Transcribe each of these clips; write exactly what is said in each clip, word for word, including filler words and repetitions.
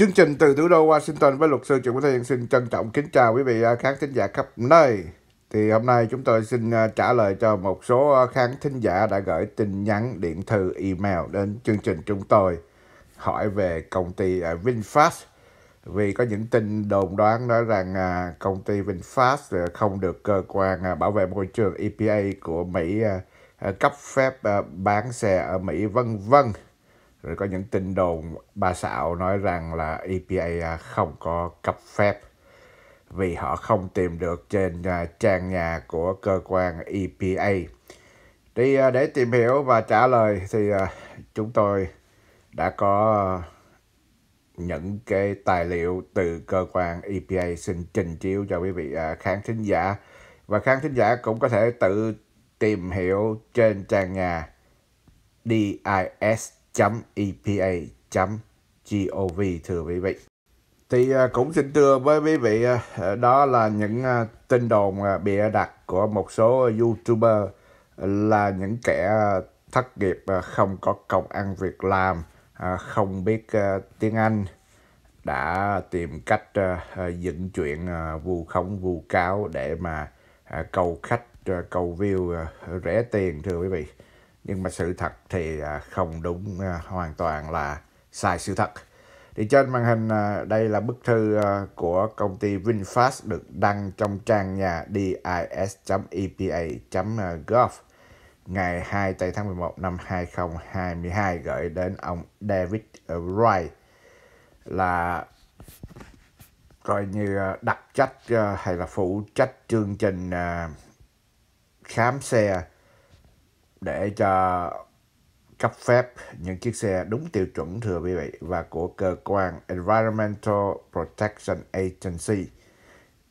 Chương trình từ thủ đô Washington với luật sư Trịnh Quốc Thiên xin trân trọng kính chào quý vị khán thính giả khắp nơi. Thì hôm nay chúng tôi xin trả lời cho một số khán thính giả đã gửi tin nhắn, điện thư, email đến chương trình chúng tôi hỏi về công ty VinFast. Vì có những tin đồn đoán nói rằng công ty VinFast không được cơ quan bảo vệ môi trường E P A của Mỹ cấp phép bán xe ở Mỹ, vân vân. Rồi có những tin đồn ba xạo nói rằng là E P A không có cấp phép vì họ không tìm được trên trang nhà của cơ quan E P A. Thì để tìm hiểu và trả lời thì chúng tôi đã có những cái tài liệu từ cơ quan E P A xin trình chiếu cho quý vị khán thính giả. Và khán thính giả cũng có thể tự tìm hiểu trên trang nhà D I S chấm E P A chấm gov, thưa quý vị. Thì cũng xin thưa với quý vị, đó là những tin đồn bịa đặt của một số YouTuber là những kẻ thất nghiệp, không có công ăn việc làm, không biết tiếng Anh, đã tìm cách dựng chuyện vu khống vu cáo để mà câu khách, câu view rẻ tiền, thưa quý vị. Nhưng mà sự thật thì không đúng, hoàn toàn là sai sự thật. Thì trên màn hình đây là bức thư của công ty VinFast được đăng trong trang nhà D I S chấm E P A chấm gov ngày hai tây tháng mười một năm hai nghìn không trăm hai mươi hai, gửi đến ông David Wright, là coi như đặc trách hay là phụ trách chương trình khám xe để cho cấp phép những chiếc xe đúng tiêu chuẩn, thưa quý vị, và của cơ quan Environmental Protection Agency,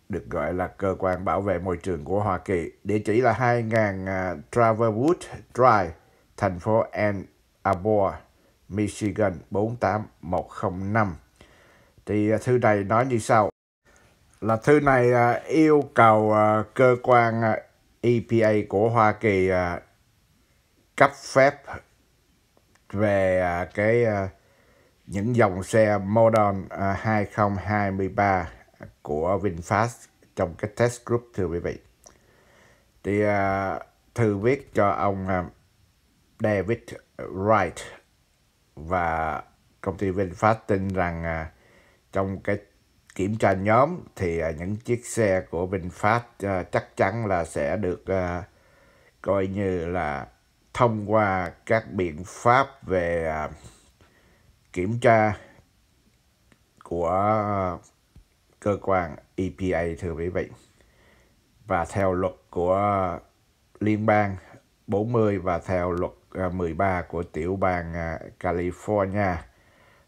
được gọi là cơ quan bảo vệ môi trường của Hoa Kỳ. Địa chỉ là hai nghìn Traverwood Drive, thành phố Ann Arbor, Michigan bốn tám một không năm. Thì thư này nói như sau, là thư này yêu cầu cơ quan E P A của Hoa Kỳ cấp phép về cái những dòng xe model hai nghìn không trăm hai mươi ba của VinFast trong cái test group, thưa quý vị. Thì thư viết cho ông David Wright và công ty VinFast tin rằng trong cái kiểm tra nhóm thì những chiếc xe của VinFast chắc chắn là sẽ được coi như là thông qua các biện pháp về kiểm tra của cơ quan E P A, thưa quý vị. Và theo luật của liên bang bốn mươi và theo luật mười ba của tiểu bang California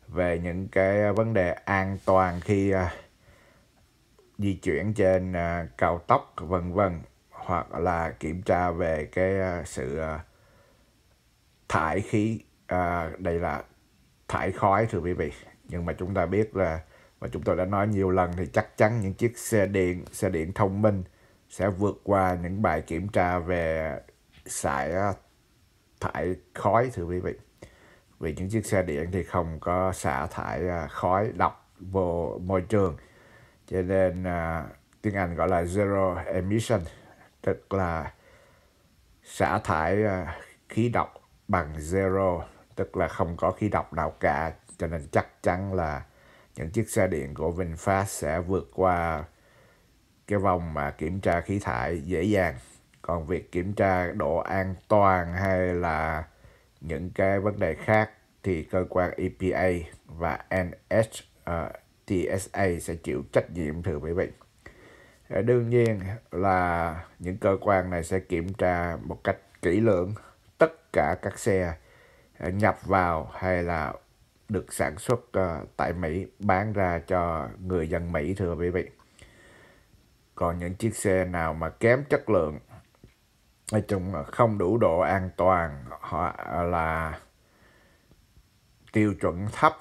về những cái vấn đề an toàn khi di chuyển trên cao tốc, vân vân, hoặc là kiểm tra về cái sự thải khí, à, đây là thải khói, thưa quý vị. Nhưng mà chúng ta biết là, và chúng tôi đã nói nhiều lần, thì chắc chắn những chiếc xe điện, xe điện thông minh sẽ vượt qua những bài kiểm tra về xài thải khói, thưa quý vị. Vì những chiếc xe điện thì không có xả thải khói độc vô môi trường. Cho nên à, tiếng Anh gọi là Zero Emission, tức là xả thải khí độc bằng zero, tức là không có khí độc nào cả. Cho nên chắc chắn là những chiếc xe điện của VinFast sẽ vượt qua cái vòng mà kiểm tra khí thải dễ dàng. Còn việc kiểm tra độ an toàn hay là những cái vấn đề khác thì cơ quan E P A và N H T S A sẽ chịu trách nhiệm, thưa quý vị. Đương nhiên là những cơ quan này sẽ kiểm tra một cách kỹ lưỡng tất cả các xe nhập vào hay là được sản xuất tại Mỹ, bán ra cho người dân Mỹ, thưa quý vị. Còn những chiếc xe nào mà kém chất lượng, nói chung là không đủ độ an toàn hoặc là tiêu chuẩn thấp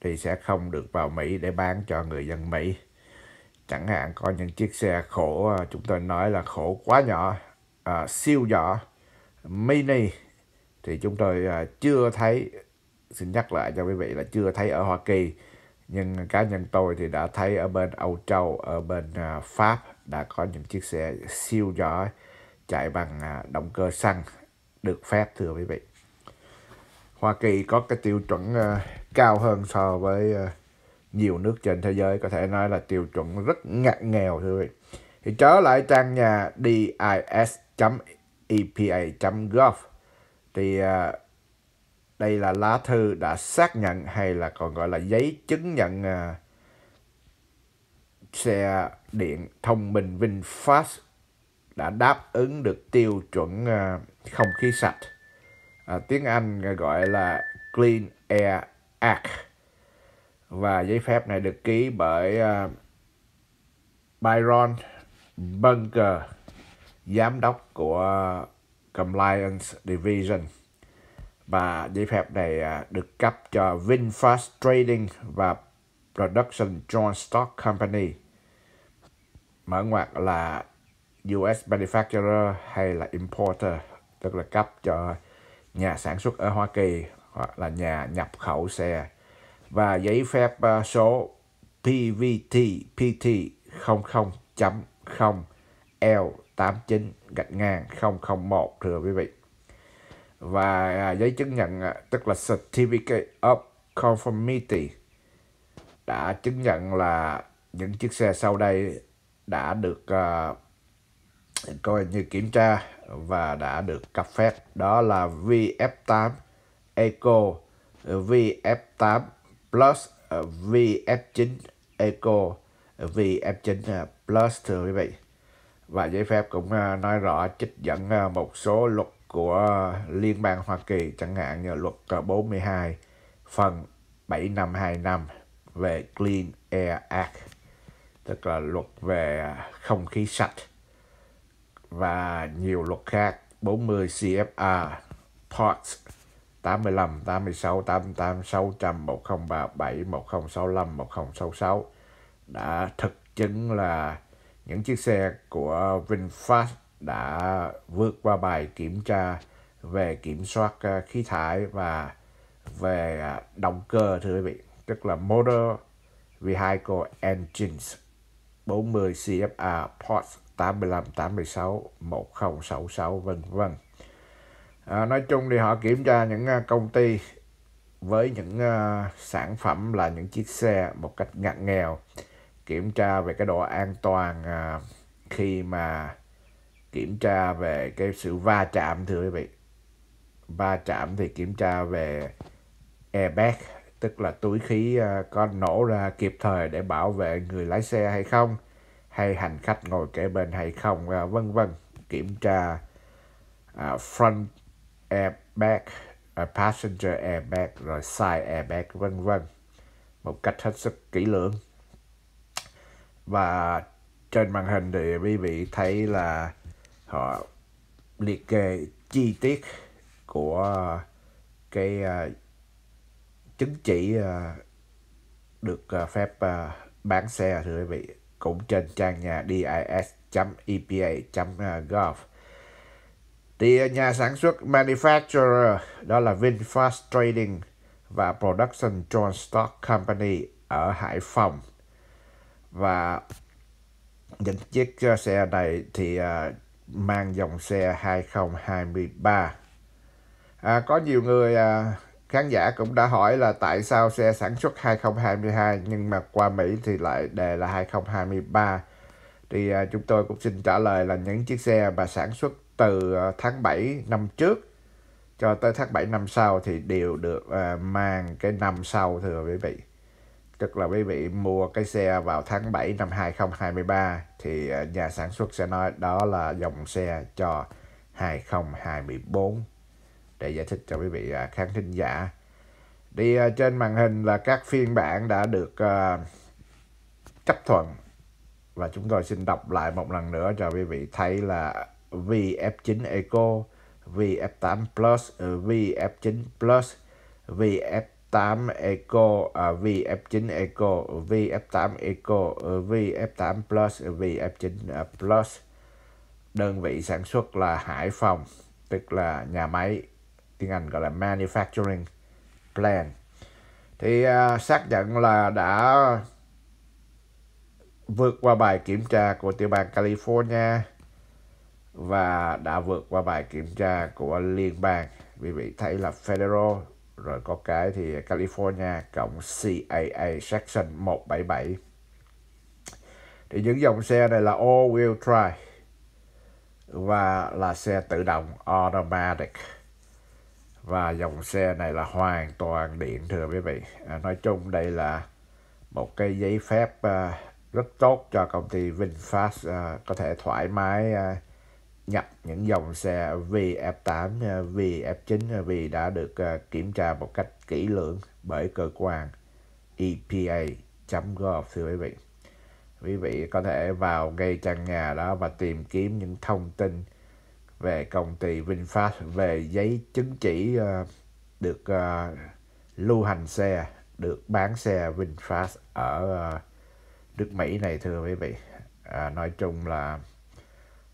thì sẽ không được vào Mỹ để bán cho người dân Mỹ. Chẳng hạn có những chiếc xe khổ, chúng tôi nói là khổ quá nhỏ, à, siêu nhỏ, mini, thì chúng tôi chưa thấy, xin nhắc lại cho quý vị là chưa thấy ở Hoa Kỳ. Nhưng cá nhân tôi thì đã thấy ở bên Âu Châu, ở bên Pháp đã có những chiếc xe siêu giỏi chạy bằng động cơ xăng được phép, thưa quý vị. Hoa Kỳ có cái tiêu chuẩn cao hơn so với nhiều nước trên thế giới, có thể nói là tiêu chuẩn rất ngặt nghèo, thưa quý vị. Thì trở lại trang nhà D I S chấm E P A chấm gov thì đây là lá thư đã xác nhận hay là còn gọi là giấy chứng nhận uh, xe điện thông minh VinFast đã đáp ứng được tiêu chuẩn uh, không khí sạch. Uh, tiếng Anh gọi là Clean Air Act. Và giấy phép này được ký bởi uh, Byron Bunker, giám đốc của uh, Compliance Division. Và giấy phép này được cấp cho Vinfast Trading và Production Joint Stock Company, mở ngoặc là U S Manufacturer hay là Importer, tức là cấp cho nhà sản xuất ở Hoa Kỳ hoặc là nhà nhập khẩu xe. Và giấy phép số P V T P T không không chấm không L tám chín gạch ngang không không một, thưa quý vị. Và giấy chứng nhận, tức là Certificate of Conformity, đã chứng nhận là những chiếc xe sau đây đã được uh, coi như kiểm tra và đã được cấp phép. Đó là V F tám Eco, V F tám Plus, V F chín Eco, V F chín Plus, thưa quý vị. Và giấy phép cũng nói rõ trích dẫn một số luật của Liên bang Hoa Kỳ, chẳng hạn như luật bốn mươi hai phần bảy năm hai năm về Clean Air Act, tức là luật về không khí sạch, và nhiều luật khác, bốn mươi C F R, Parts tám mươi lăm, tám mươi sáu, tám mươi tám, sáu trăm, một không ba bảy, một không sáu lăm, một không sáu sáu đã thực chứng là những chiếc xe của VinFast đã vượt qua bài kiểm tra về kiểm soát khí thải và về động cơ, thưa quý vị, tức là Motor Vehicle Engines bốn mươi C F R Parts tám mươi lăm, tám mươi sáu, một không sáu sáu, vân vân. À, nói chung thì họ kiểm tra những công ty với những sản phẩm là những chiếc xe một cách ngặt nghèo, kiểm tra về cái độ an toàn khi mà kiểm tra về cái sự va chạm, thưa quý vị. Va chạm thì kiểm tra về airbag, tức là túi khí có nổ ra kịp thời để bảo vệ người lái xe hay không, hay hành khách ngồi kế bên hay không, vân vân. Kiểm tra front airbag, passenger airbag, rồi side airbag, vân vân, một cách hết sức kỹ lưỡng. Và trên màn hình thì quý vị thấy là họ liệt kê chi tiết của cái uh, chứng chỉ uh, được uh, phép uh, bán xe, thưa quý vị, cũng trên trang nhà D I S chấm E P A chấm gov. Thì uh, nhà sản xuất manufacturer đó là VinFast Trading và Production Joint Stock Company ở Hải Phòng. Và những chiếc uh, xe này thì uh, mang dòng xe hai không hai ba. À, có nhiều người à, khán giả cũng đã hỏi là tại sao xe sản xuất hai không hai hai nhưng mà qua Mỹ thì lại đề là hai không hai ba. Thì à, chúng tôi cũng xin trả lời là những chiếc xe mà sản xuất từ à, tháng bảy năm trước cho tới tháng bảy năm sau thì đều được à, mang cái năm sau, thưa quý vị. Tức là quý vị mua cái xe vào tháng bảy năm hai không hai ba thì nhà sản xuất sẽ nói đó là dòng xe cho hai không hai tư để giải thích cho quý vị khán thính giả. Đi trên màn hình là các phiên bản đã được uh, chấp thuận, và chúng tôi xin đọc lại một lần nữa cho quý vị thấy là V F chín Eco, V F tám Plus, V F chín Plus, V F tám tám Eco, V F chín Eco, V F tám Eco, V F tám Plus, V F chín Plus. Đơn vị sản xuất là Hải Phòng, tức là nhà máy, tiếng Anh gọi là Manufacturing Plant. thì uh, xác nhận là đã vượt qua bài kiểm tra của tiểu bang California và đã vượt qua bài kiểm tra của liên bang. Quý vị thấy là Federal, rồi có cái thì California cộng xê a a Section một bảy bảy. Thì những dòng xe này là All Wheel Drive và là xe tự động Automatic. Và dòng xe này là hoàn toàn điện thưa quý vị. À, nói chung đây là một cái giấy phép uh, rất tốt cho công ty VinFast uh, có thể thoải mái uh, nhập những dòng xe vê ép tám, vê ép chín vì đã được kiểm tra một cách kỹ lưỡng bởi cơ quan e pê a chấm gov thưa quý vị. Quý vị có thể vào ngay trang nhà đó và tìm kiếm những thông tin về công ty VinFast, về giấy chứng chỉ được lưu hành xe, được bán xe VinFast ở nước Mỹ này thưa quý vị. À, nói chung là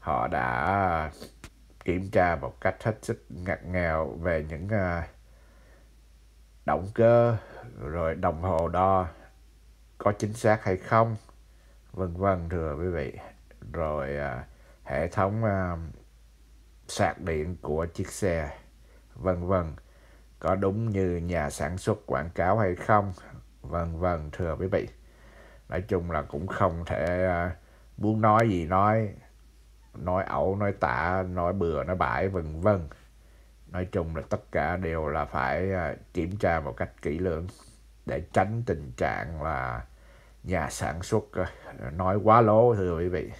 họ đã kiểm tra một cách hết sức ngặt nghèo về những động cơ, rồi đồng hồ đo có chính xác hay không, vân vân thưa quý vị. Rồi hệ thống sạc điện của chiếc xe, vân vân, có đúng như nhà sản xuất quảng cáo hay không, vân vân thưa quý vị. Nói chung là cũng không thể muốn nói gì nói, nói ẩu, nói tả, nói bừa, nói bãi, vân vân. Nói chung là tất cả đều là phải kiểm tra một cách kỹ lưỡng để tránh tình trạng là nhà sản xuất nói quá lố thưa quý vị,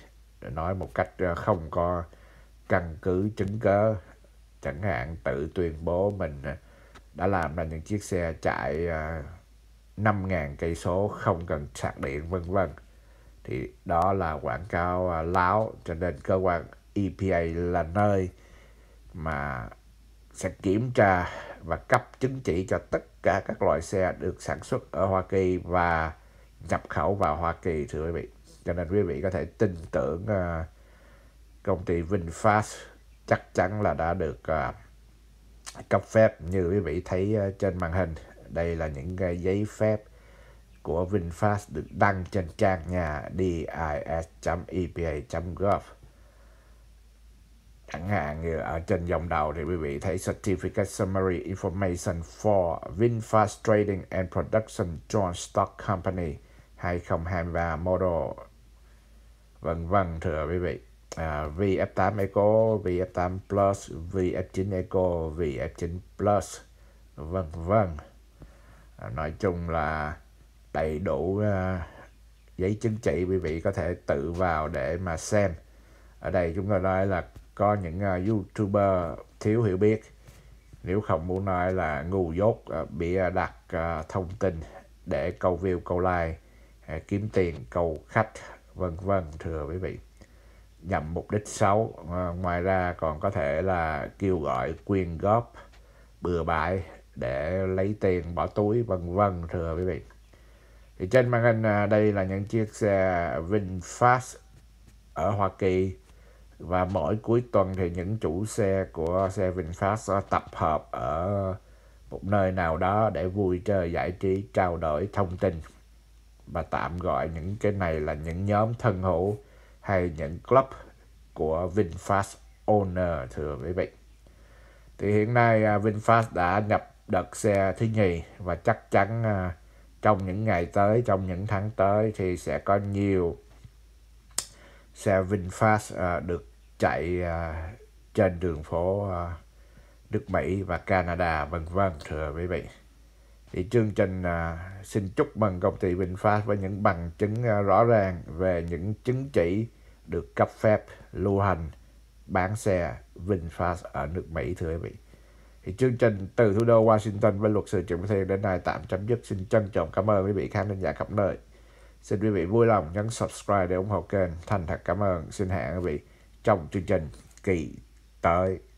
nói một cách không có căn cứ chứng cớ, chẳng hạn tự tuyên bố mình đã làm ra những chiếc xe chạy năm nghìn cây số không cần sạc điện, vân vân. Thì đó là quảng cáo láo, cho nên cơ quan e pê a là nơi mà sẽ kiểm tra và cấp chứng chỉ cho tất cả các loại xe được sản xuất ở Hoa Kỳ và nhập khẩu vào Hoa Kỳ thưa quý vị. Cho nên quý vị có thể tin tưởng công ty VinFast chắc chắn là đã được cấp phép. Như quý vị thấy trên màn hình, đây là những cái giấy phép của VinFast được đăng trên trang nhà dis chấm e pê a chấm gov. Chẳng hạn như ở trên dòng đầu thì quý vị thấy Certificate Summary Information for VinFast Trading and Production Joint Stock Company hai không hai ba Model, vân vân thưa quý vị. À, vê ép tám Eco, vê ép tám Plus, vê ép chín Eco, vê ép chín Plus, vân vân. À, nói chung là đầy đủ uh, giấy chứng chỉ, quý vị có thể tự vào để mà xem. Ở đây chúng tôi nói là có những uh, YouTuber thiếu hiểu biết, nếu không muốn nói là ngu dốt, uh, bịa đặt uh, thông tin để câu view, câu like, uh, kiếm tiền, câu khách, vân vân thưa quý vị, nhằm mục đích xấu. Uh, ngoài ra còn có thể là kêu gọi quyên góp bừa bãi để lấy tiền bỏ túi, vân vân thưa quý vị. Thì trên màn hình đây là những chiếc xe VinFast ở Hoa Kỳ, và mỗi cuối tuần thì những chủ xe của xe VinFast tập hợp ở một nơi nào đó để vui chơi, giải trí, trao đổi thông tin, và tạm gọi những cái này là những nhóm thân hữu hay những club của VinFast Owner thưa quý vị. Thì hiện nay VinFast đã nhập đợt xe thứ nhì, và chắc chắn trong những ngày tới, trong những tháng tới thì sẽ có nhiều xe VinFast uh, được chạy uh, trên đường phố uh, nước Mỹ và Canada, vân vân thưa quý vị. Thì chương trình uh, xin chúc mừng công ty VinFast với những bằng chứng uh, rõ ràng về những chứng chỉ được cấp phép lưu hành bán xe VinFast ở nước Mỹ thưa quý vị. Thì chương trình từ thủ đô Washington với luật sư Trịnh Quốc Thiên đến nay tạm chấm dứt. Xin trân trọng cảm ơn quý vị khán thính giả khắp nơi. Xin quý vị vui lòng nhấn subscribe để ủng hộ kênh. Thành thật cảm ơn. Xin hẹn quý vị trong chương trình kỳ tới.